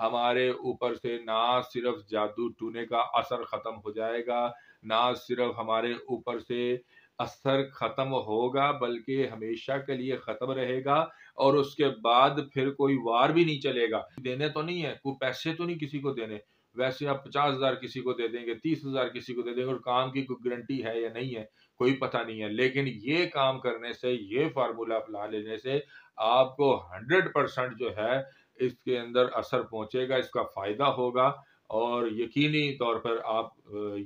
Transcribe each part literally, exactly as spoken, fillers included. हमारे ऊपर से ना सिर्फ जादू टूने का असर ख़त्म हो जाएगा, ना सिर्फ हमारे ऊपर से असर ख़त्म होगा बल्कि हमेशा के लिए ख़त्म रहेगा। और उसके बाद फिर कोई वार भी नहीं चलेगा। देने तो नहीं है, कोई पैसे तो नहीं किसी को देने, वैसे आप पचास हज़ार किसी को दे देंगे, तीस हज़ार किसी को दे देंगे, और काम की कोई गारंटी है या नहीं है कोई पता नहीं है। लेकिन ये काम करने से, ये फार्मूला अपना लेने से आपको हंड्रेड परसेंट जो है इसके अंदर असर पहुंचेगा, इसका फ़ायदा होगा। और यकीनी तौर पर आप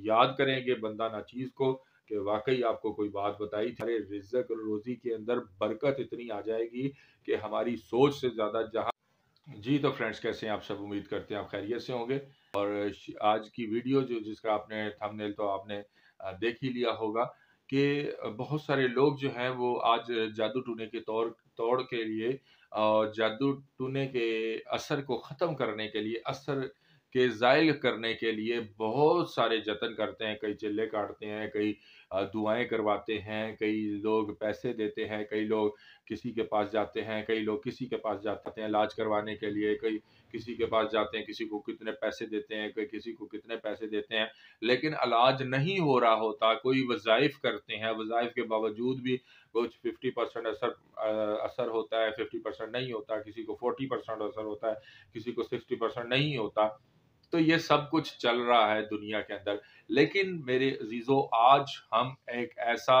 याद करेंगे बंदा नाचीज़ को कि वाकई आपको कोई बात बताई थी। अरे रिज़्क और रोज़ी के अंदर बरकत इतनी आ जाएगी कि हमारी सोच से ज़्यादा जहाँ। जी तो फ्रेंड्स, कैसे हैं आप सब? उम्मीद करते हैं आप खैरियत से होंगे। और आज की वीडियो जो जिसका आपने थंबनेल तो आपने देख ही लिया होगा कि बहुत सारे लोग जो हैं वो आज जादू टूने के तौर तौड़ के लिए और जादू टूने के असर को ख़त्म करने के लिए, असर के ज़ायल करने के लिए बहुत सारे जतन करते हैं। कई चिल्ले काटते हैं, कई दुआएं करवाते हैं, कई लोग पैसे देते हैं, कई लोग किसी के पास जाते हैं, कई लोग किसी के पास जाते हैं इलाज करवाने के लिए, कई किसी के पास जाते हैं, किसी को कितने पैसे देते हैं, कई किसी को कितने पैसे देते हैं, लेकिन इलाज नहीं हो रहा होता। कोई वज़ाइफ करते हैं, वज़ाइफ के बावजूद भी कुछ फिफ्टी परसेंट असर असर होता है, फिफ्टी परसेंट नहीं होता, किसी को फोर्टी परसेंट असर होता है, किसी को सिक्सटी परसेंट नहीं होता। तो ये सब कुछ चल रहा है दुनिया के अंदर। लेकिन मेरे अजीजों, आज हम एक ऐसा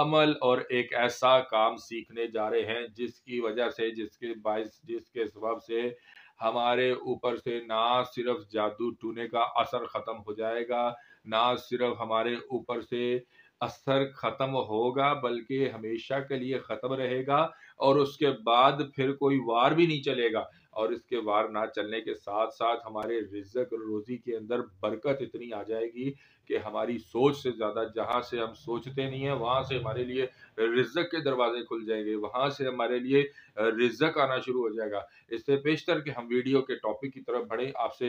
अमल और एक ऐसा काम सीखने जा रहे हैं जिसकी वजह से, जिसके बायस जिसके सबब से हमारे ऊपर से ना सिर्फ जादू टूने का असर ख़त्म हो जाएगा, ना सिर्फ हमारे ऊपर से असर ख़त्म होगा बल्कि हमेशा के लिए ख़त्म रहेगा। और उसके बाद फिर कोई वार भी नहीं चलेगा। और इसके वार ना चलने के साथ साथ हमारे रिज़्क और रोज़ी के अंदर बरकत इतनी आ जाएगी कि हमारी सोच से ज़्यादा, जहाँ से हम सोचते नहीं हैं वहाँ से हमारे लिए रिज़्क के दरवाजे खुल जाएंगे, वहाँ से हमारे लिए रिज़्क आना शुरू हो जाएगा। इससे पेशतर कि हम वीडियो के टॉपिक की तरफ बढ़ें, आपसे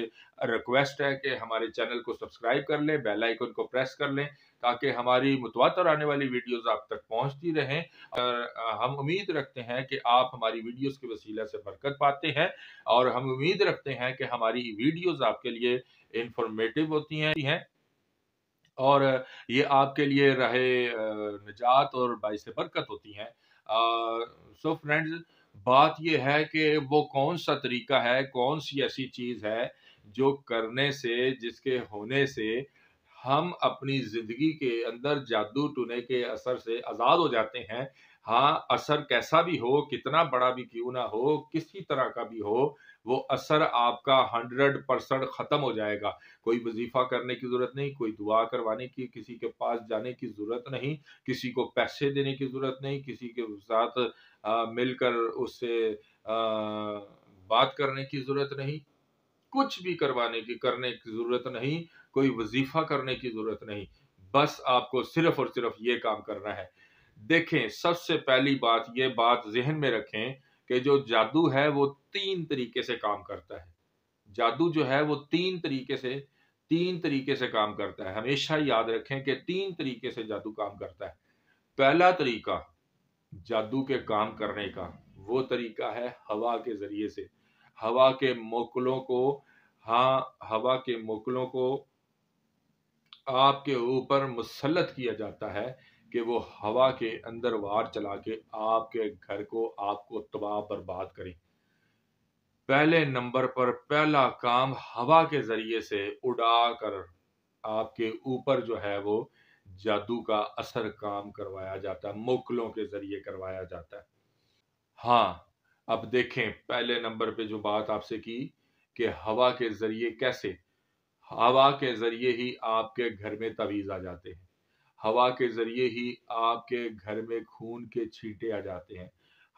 रिक्वेस्ट है कि हमारे चैनल को सब्सक्राइब कर लें, बेल आइकन को प्रेस कर लें ताकि हमारी मुतवातर आने वाली वीडियोज़ आप तक पहुँचती रहें। और हम उम्मीद रखते हैं कि आप हमारी वीडियोज़ के वसीला से बरकत पाते हैं, और हम उम्मीद रखते हैं कि हमारी वीडियोस आपके लिए इंफॉर्मेटिव होती हैं और ये आपके लिए राहे निजात और बाइसे बरकत होती हैं। सो फ्रेंड्स, बात ये है कि वो कौन सा तरीका है, कौन सी ऐसी चीज़ है जो करने से, जिसके होने से हम अपनी ज़िंदगी के अंदर जादू टूने के असर से आज़ाद हो जाते हैं। हाँ, असर कैसा भी हो, कितना बड़ा भी क्यों ना हो, किसी तरह का भी हो, वो असर आपका हंड्रेड परसेंट ख़त्म हो जाएगा। कोई वजीफा करने की ज़रूरत नहीं, कोई दुआ करवाने की, किसी के पास जाने की ज़रूरत नहीं, किसी को पैसे देने की ज़रूरत नहीं, किसी के साथ आ, मिलकर उससे आ, बात करने की ज़रूरत नहीं, कुछ भी करवाने की करने की ज़रूरत नहीं, कोई वजीफा करने की ज़रूरत नहीं। बस आपको सिर्फ़ और सिर्फ ये काम करना है। देखें, सबसे पहली बात, ये बात जहन में रखें कि जो जादू है वो तीन तरीके से काम करता है। जादू जो है वो तीन तरीके से तीन तरीके से काम करता है। हमेशा याद रखें कि तीन तरीके से जादू काम करता है। पहला तरीका जादू के काम करने का, वो तरीका है हवा के ज़रिए से, हवा के मोकलों को। हाँ, हवा के मोकलों को आपके ऊपर मुसल्लत किया जाता है कि वो हवा के अंदर वार चला के आपके घर को, आपको तबाह बर्बाद करें। पहले नंबर पर पहला काम हवा के ज़रिए से उड़ा कर आपके ऊपर जो है वो जादू का असर काम करवाया जाता है, मोकलों के ज़रिए करवाया जाता है। हाँ, अब देखें पहले नंबर पे जो बात आपसे की कि हवा के ज़रिए कैसे, हवा के ज़रिए ही आपके घर में तवीज़ आ जाते हैं, हवा के ज़रिए ही आपके घर में खून के छींटे आ जाते हैं,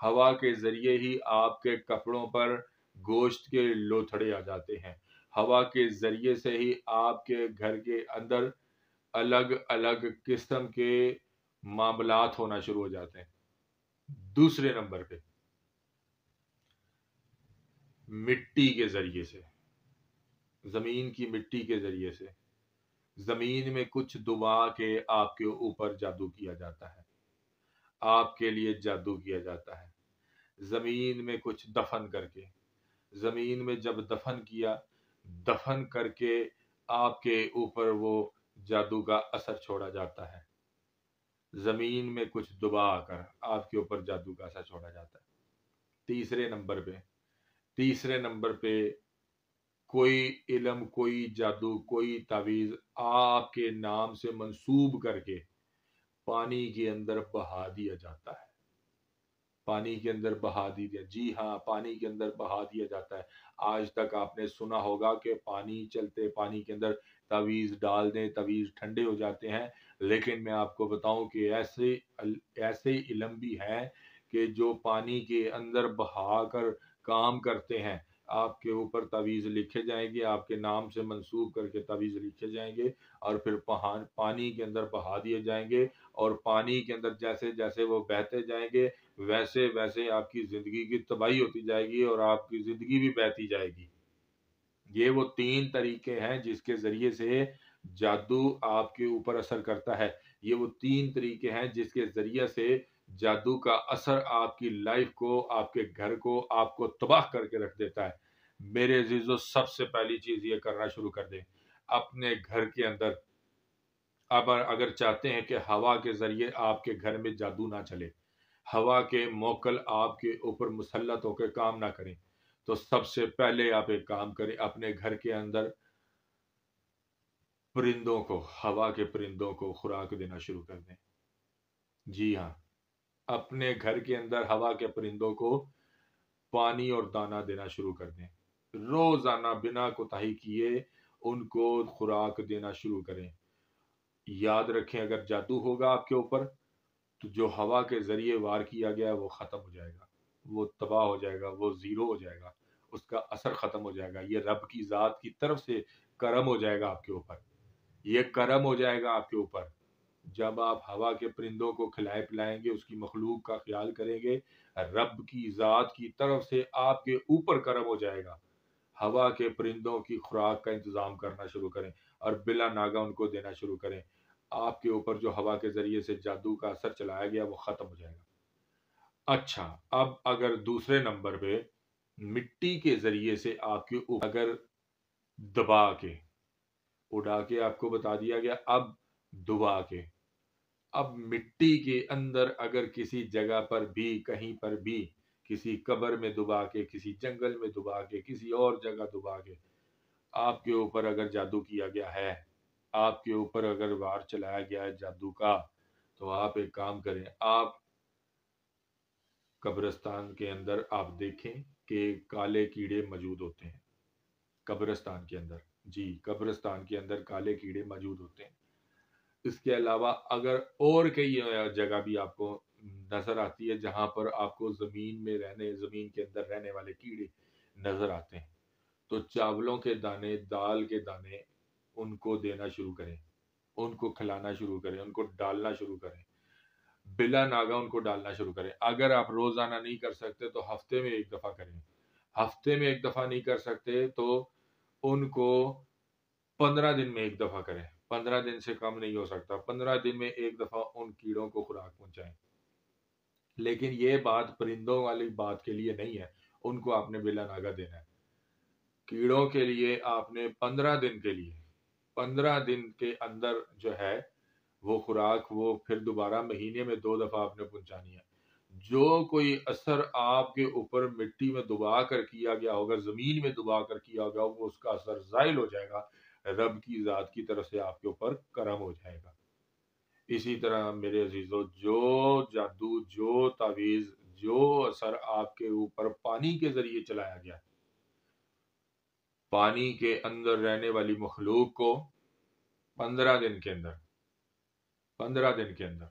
हवा के ज़रिए ही आपके कपड़ों पर गोश्त के लोथड़े आ जाते हैं, हवा के ज़रिए से ही आपके घर के अंदर अलग अलग किस्म के मामलात होना शुरू हो जाते हैं। दूसरे नंबर पे मिट्टी के ज़रिए से, ज़मीन की मिट्टी के ज़रिए से, ज़मीन में कुछ दुबा के आपके ऊपर जादू किया जाता है, आपके लिए जादू किया जाता है। ज़मीन में कुछ दफन करके, ज़मीन में जब दफन किया, दफन करके आपके ऊपर वो जादू का असर छोड़ा जाता है। ज़मीन में कुछ दुबा कर आपके ऊपर जादू का असर छोड़ा जाता है। तीसरे नंबर पे तीसरे नंबर पे कोई इल्म, कोई जादू, कोई तावीज़ आपके नाम से मंसूब करके पानी के अंदर बहा दिया जाता है। पानी के अंदर बहा दिया, जी हाँ, पानी के अंदर बहा दिया जाता है। आज तक आपने सुना होगा कि पानी चलते पानी के अंदर तावीज़ डाल दें, तावीज़ ठंडे हो जाते हैं, लेकिन मैं आपको बताऊं कि ऐसे ऐसे इल्म भी हैं कि जो पानी के अंदर बहा कर काम करते हैं। आपके ऊपर तावीज़ लिखे जाएंगे, आपके नाम से मंसूब करके तावीज़ लिखे जाएंगे और फिर पानी के अंदर बहा दिए जाएंगे, और पानी के अंदर जैसे जैसे वो बहते जाएंगे वैसे वैसे आपकी ज़िंदगी की तबाही होती जाएगी और आपकी ज़िंदगी भी बहती जाएगी। ये वो तीन तरीके हैं जिसके ज़रिए से जादू आपके ऊपर असर करता है। ये वो तीन तरीके हैं जिसके ज़रिए से जादू का असर आपकी लाइफ को, आपके घर को, आपको तबाह करके रख देता है। मेरे अज़ीज़ों, सबसे पहली चीज़ ये करना शुरू कर दें अपने घर के अंदर। अब अगर चाहते हैं कि हवा के ज़रिए आपके घर में जादू ना चले, हवा के मोकल आपके ऊपर मुसल्लत होकर काम ना करें, तो सबसे पहले आप एक काम करें, अपने घर के अंदर परिंदों को, हवा के परिंदों को खुराक देना शुरू कर दें। जी हाँ, अपने घर के अंदर हवा के परिंदों को पानी और दाना देना शुरू कर दें। रोज़ाना बिना कोताही किए उनको खुराक देना शुरू करें। याद रखें, अगर जादू होगा आपके ऊपर तो जो हवा के ज़रिए वार किया गया है वो ख़त्म हो जाएगा, वो तबाह हो जाएगा, वो ज़ीरो हो जाएगा, उसका असर ख़त्म हो जाएगा। ये रब की ज़ात की तरफ से करम हो जाएगा आपके ऊपर, ये करम हो जाएगा आपके ऊपर। जब आप हवा के परिंदों को खिलाए पिलाएंगे, उसकी मखलूक का ख्याल करेंगे, रब की ज़ात की तरफ से आपके ऊपर करम हो जाएगा। हवा के परिंदों की खुराक का इंतज़ाम करना शुरू करें और बिला नागा उनको देना शुरू करें। आपके ऊपर जो हवा के ज़रिए से जादू का असर चलाया गया वो ख़त्म हो जाएगा। अच्छा, अब अगर दूसरे नंबर पे मिट्टी के ज़रिए से आपके ऊपर अगर दबा के, उड़ा के आपको बता दिया गया, अब दबा के, अब मिट्टी के अंदर अगर किसी जगह पर भी, कहीं पर भी, किसी कब्र में दबा के, किसी जंगल में दबा के, किसी और जगह दबा के आपके ऊपर अगर जादू किया गया है, आपके ऊपर अगर वार चलाया गया है जादू का, तो आप एक काम करें, आप कब्रिस्तान के अंदर आप देखें कि काले कीड़े मौजूद होते हैं कब्रिस्तान के अंदर। जी, कब्रिस्तान के अंदर काले कीड़े मौजूद होते हैं। इसके अलावा अगर और कई जगह भी आपको नज़र आती है जहाँ पर आपको ज़मीन में रहने, ज़मीन के अंदर रहने वाले कीड़े नज़र आते हैं, तो चावलों के दाने, दाल के दाने उनको देना शुरू करें, उनको खिलाना शुरू करें, उनको डालना शुरू करें, बिला नागा उनको डालना शुरू करें। अगर आप रोज़ाना नहीं कर सकते तो हफ्ते में एक दफ़ा करें। हफ्ते में एक दफ़ा नहीं कर सकते तो उनको पंद्रह दिन में एक दफ़ा करें। पंद्रह दिन से कम नहीं हो सकता, पंद्रह दिन में एक दफ़ा उन कीड़ों को खुराक पहुँचाएं। लेकिन ये बात परिंदों वाली बात के लिए नहीं है, उनको आपने बिला नागा देना है। कीड़ों के लिए आपने पंद्रह दिन के लिए पंद्रह दिन के अंदर जो है वो खुराक, वो फिर दोबारा महीने में दो दफ़ा आपने पहुंचानी है। जो कोई असर आपके ऊपर मिट्टी में दबा कर किया गया होगा, ज़मीन में दबा कर किया होगा, वो उसका असर ज़ाइल हो जाएगा, रब की ज़ात की तरफ से आपके ऊपर करम हो जाएगा। इसी तरह मेरे अजीज़ों, जो जादू, जो तावीज़, जो असर आपके ऊपर पानी के ज़रिए चलाया गया, पानी के अंदर रहने वाली मखलूक को पंद्रह दिन के अंदर पंद्रह दिन के अंदर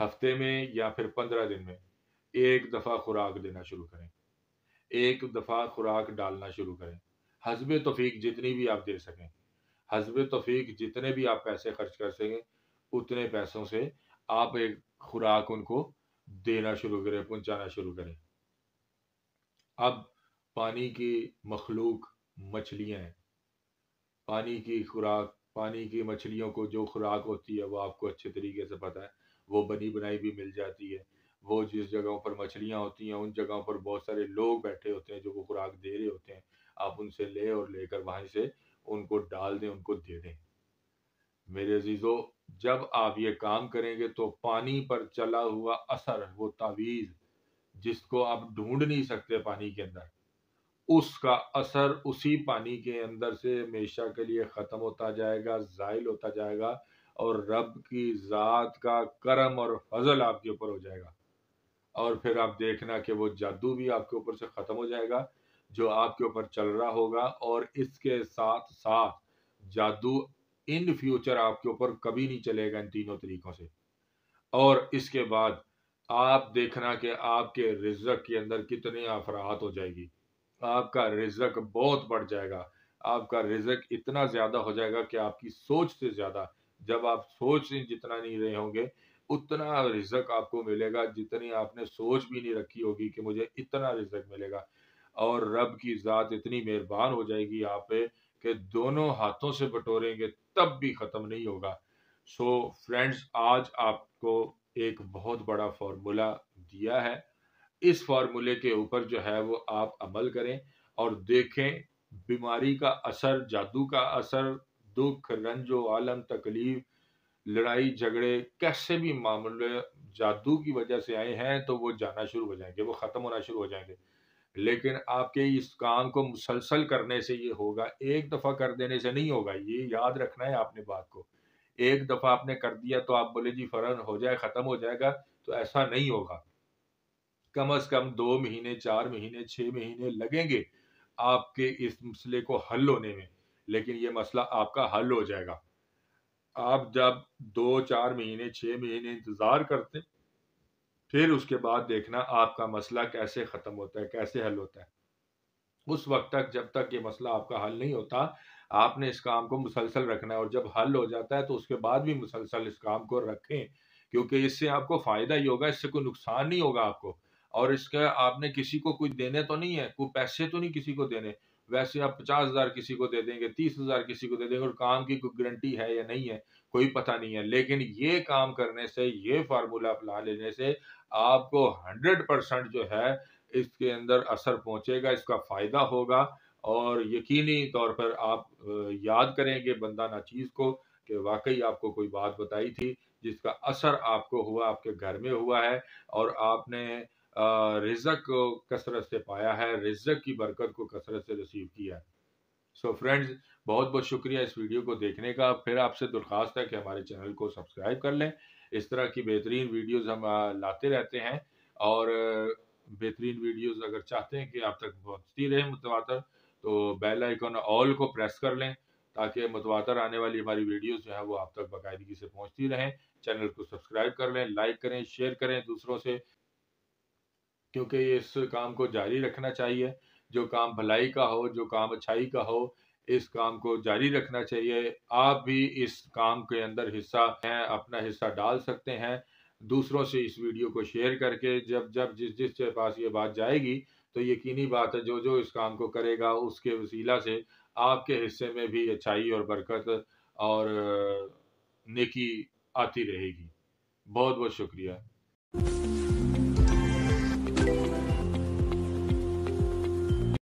हफ्ते में या फिर पंद्रह दिन में एक दफ़ा खुराक देना शुरू करें, एक दफ़ा खुराक डालना शुरू करें। हस्बे तौफीक जितनी भी आप दे सकें, हस्बे तौफीक जितने भी आप पैसे खर्च कर सकें, उतने पैसों से आप एक खुराक उनको देना शुरू करें, पहुंचाना शुरू करें। अब पानी की मखलूक मछलियाँ हैं, पानी की खुराक, पानी की मछलियों को जो खुराक होती है वो आपको अच्छे तरीके से पता है, वो बनी बनाई भी मिल जाती है, वो जिस जगहों पर मछलियाँ होती हैं उन जगहों पर बहुत सारे लोग बैठे होते हैं जो वो खुराक दे रहे होते हैं, आप उनसे ले और लेकर वहीं से उनको डाल दें, उनको दे दें। मेरे अजीजों, जब आप ये काम करेंगे तो पानी पर चला हुआ असर, वो तावीज़ जिसको आप ढूंढ नहीं सकते पानी के अंदर, उसका असर उसी पानी के अंदर से हमेशा के लिए ख़त्म होता जाएगा, ज़ाइल होता जाएगा और रब की ज़ात का करम और फजल आपके ऊपर हो जाएगा। और फिर आप देखना कि वो जादू भी आपके ऊपर से ख़त्म हो जाएगा जो आपके ऊपर चल रहा होगा, और इसके साथ साथ जादू इन फ्यूचर आपके ऊपर कभी नहीं चलेगा इन तीनों तरीक़ों से। और इसके बाद आप देखना कि आपके रिज़्क के अंदर कितनी आफरात हो जाएगी, आपका रिज़्क बहुत बढ़ जाएगा, आपका रिज़्क इतना ज़्यादा हो जाएगा कि आपकी सोच से ज़्यादा, जब आप सोच जितना नहीं रहे होंगे उतना रिज़्क आपको मिलेगा जितनी आपने सोच भी नहीं रखी होगी कि मुझे इतना रिज़्क मिलेगा। और रब की ज़ात इतनी मेहरबान हो जाएगी आप पे कि दोनों हाथों से बटोरेंगे तब भी ख़त्म नहीं होगा। सो फ्रेंड्स, आज आपको एक बहुत बड़ा फार्मूला दिया है, इस फार्मूले के ऊपर जो है वो आप अमल करें और देखें बीमारी का असर, जादू का असर, दुख, रंजो, आलम, तकलीफ, लड़ाई झगड़े, कैसे भी मामले जादू की वजह से आए हैं तो वो जाना शुरू हो जाएंगे, वो ख़त्म होना शुरू हो जाएंगे। लेकिन आपके इस काम को मुसलसल करने से ये होगा, एक दफ़ा कर देने से नहीं होगा, ये याद रखना है आपने बात को। एक दफ़ा आपने कर दिया तो आप बोले जी फ़ौरन हो जाए, ख़त्म हो जाएगा, तो ऐसा नहीं होगा। कम से कम दो महीने, चार महीने, छः महीने लगेंगे आपके इस मसले को हल होने में, लेकिन ये मसला आपका हल हो जाएगा। आप जब दो चार महीने, छः महीने इंतज़ार करते फिर उसके बाद देखना आपका मसला कैसे ख़त्म होता है, कैसे हल होता है। उस वक्त तक जब तक ये मसला आपका हल नहीं होता आपने इस काम को मुसलसल रखना है, और जब हल हो जाता है तो उसके बाद भी मुसलसल इस काम को रखें, क्योंकि इससे आपको फ़ायदा ही होगा, इससे कोई नुकसान नहीं होगा आपको। और इसका आपने किसी को कुछ देने तो नहीं है, कोई पैसे तो नहीं किसी को देने, वैसे आप पचास हज़ार किसी को दे देंगे, तीस हज़ार किसी को दे देंगे, और काम की कोई गारंटी है या नहीं है कोई पता नहीं है। लेकिन ये काम करने से, ये फार्मूला अपना लेने से आपको हंड्रेड परसेंट जो है इसके अंदर असर पहुंचेगा, इसका फ़ायदा होगा। और यकीनी तौर पर आप याद करेंगे बंदा नाचीज़ को कि वाकई आपको कोई बात बताई थी जिसका असर आपको हुआ, आपके घर में हुआ है, और आपने रिज़्क को कसरत से पाया है, रिज़्क की बरकत को कसरत से नसीब किया है। सो फ्रेंड्स, बहुत बहुत शुक्रिया इस वीडियो को देखने का। फिर आपसे दरख्वास्त है कि हमारे चैनल को सब्सक्राइब कर लें, इस तरह की बेहतरीन वीडियोस हम लाते रहते हैं, और बेहतरीन वीडियोस अगर चाहते हैं कि आप तक पहुँचती रहे मुतवातर, तो बेल आइकन ऑल को प्रेस कर लें ताकि मुतवातर आने वाली हमारी वीडियोस जो है वो आप तक बाकायदगी से पहुँचती रहें। चैनल को सब्सक्राइब कर लें, लाइक करें, शेयर करें दूसरों से, क्योंकि इस काम को जारी रखना चाहिए। जो काम भलाई का हो, जो काम अच्छाई का हो, इस काम को जारी रखना चाहिए। आप भी इस काम के अंदर हिस्सा हैं, अपना हिस्सा डाल सकते हैं दूसरों से इस वीडियो को शेयर करके। जब जब जिस जिस के पास ये बात जाएगी तो यकीनी बात है जो जो इस काम को करेगा उसके वसीला से आपके हिस्से में भी अच्छाई और बरकत और नेकी आती रहेगी। बहुत बहुत शुक्रिया।